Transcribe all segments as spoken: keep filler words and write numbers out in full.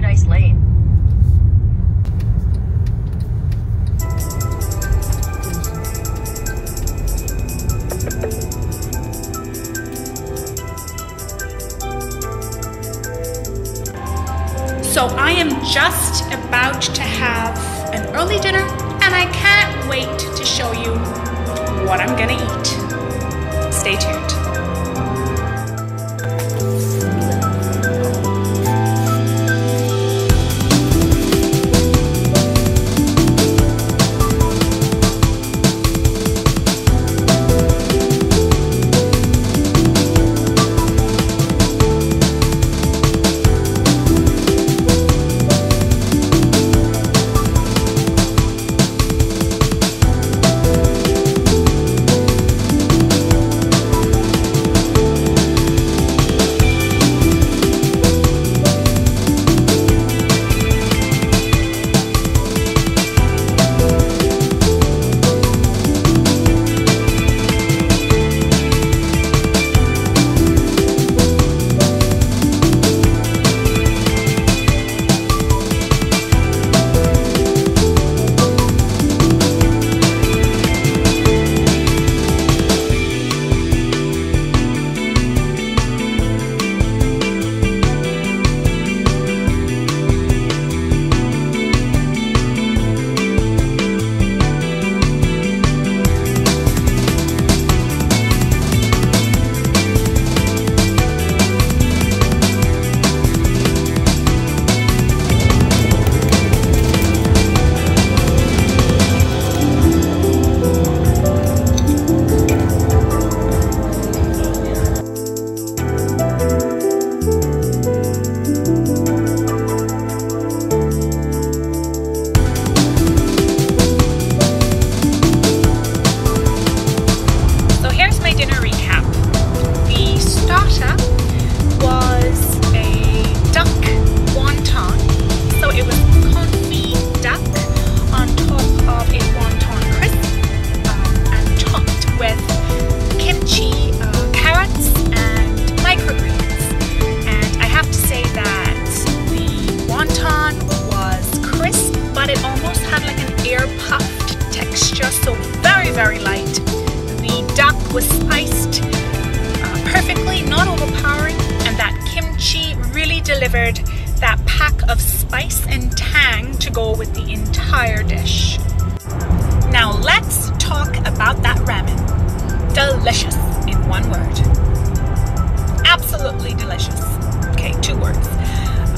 Paradise Lane. So I am just about to have an early dinner, and I can't wait to show you what I'm gonna eat. Stay tuned. Very light. The duck was spiced uh, perfectly, not overpowering, and that kimchi really delivered that pack of spice and tang to go with the entire dish. Now let's talk about that ramen. Delicious in one word. Absolutely delicious. Okay, two words.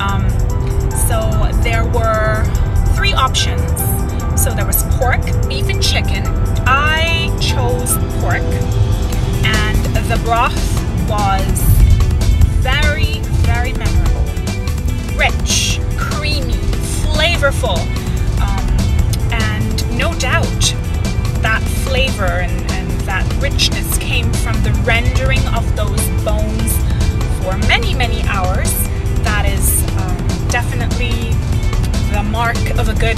Um, so there were three options. So there was pork, beef and chicken. I chose pork, and the broth was very, very memorable. Rich, creamy, flavorful, um, and no doubt that flavor and, and that richness came from the rendering of those bones for many, many hours. That is um, definitely the mark of a good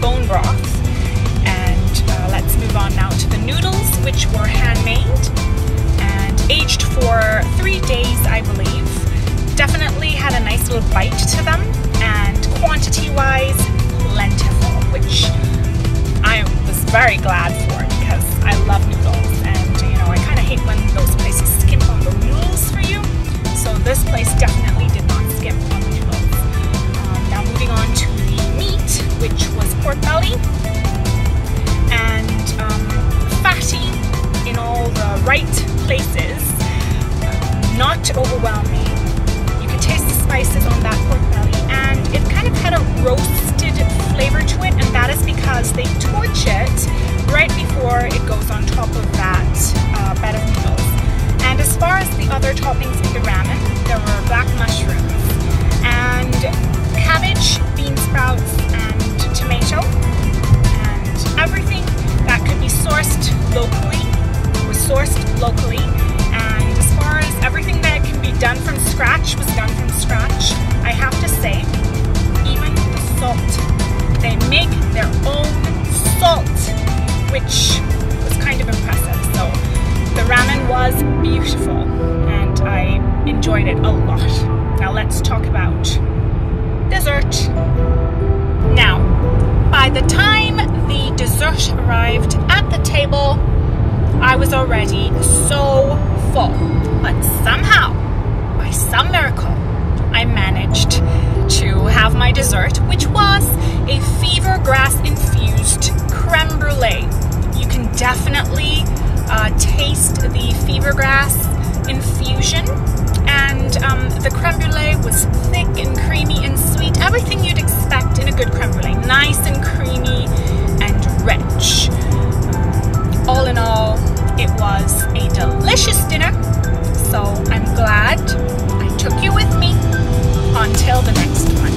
bone broth. Uh, let's move on now to the noodles, which were handmade and aged for three days, I believe. Definitely had a nice little bite to them, and quantity-wise, plentiful, which I was very glad for because I love noodles, and you know I kind of hate when those places skimp on the noodles for you. So this place definitely did not skimp on the noodles. Um, now moving on to the meat, which was pork belly. And um, fatty in all the right places, not overwhelming. You can taste the spices on that pork belly, and it kind of had a roasted flavor to it, and that is because they torch it right before it goes on top of that uh, bed of noodles. And as far as the other toppings in the ramen, there were black mushrooms and cabbage, bean sprouts, and tomato. Everything that could be sourced locally was sourced locally, and as far as everything that can be done from scratch was done from scratch. I have to say, even the salt, they make their own salt, which was kind of impressive. So the ramen was beautiful, and I enjoyed it a lot. Now let's talk about dessert. Now, by the time the dessert arrived at the table, I was already so full, but somehow, by some miracle, I managed to have my dessert, which was a fever grass infused creme brulee. You can definitely uh, taste the fever grass infusion, and um, the creme brulee was thick and creamy and sweet, everything you'd expect in a good creme brulee, nice and creamy and rich. All in all, it was a delicious dinner, so I'm glad I took you with me until the next one.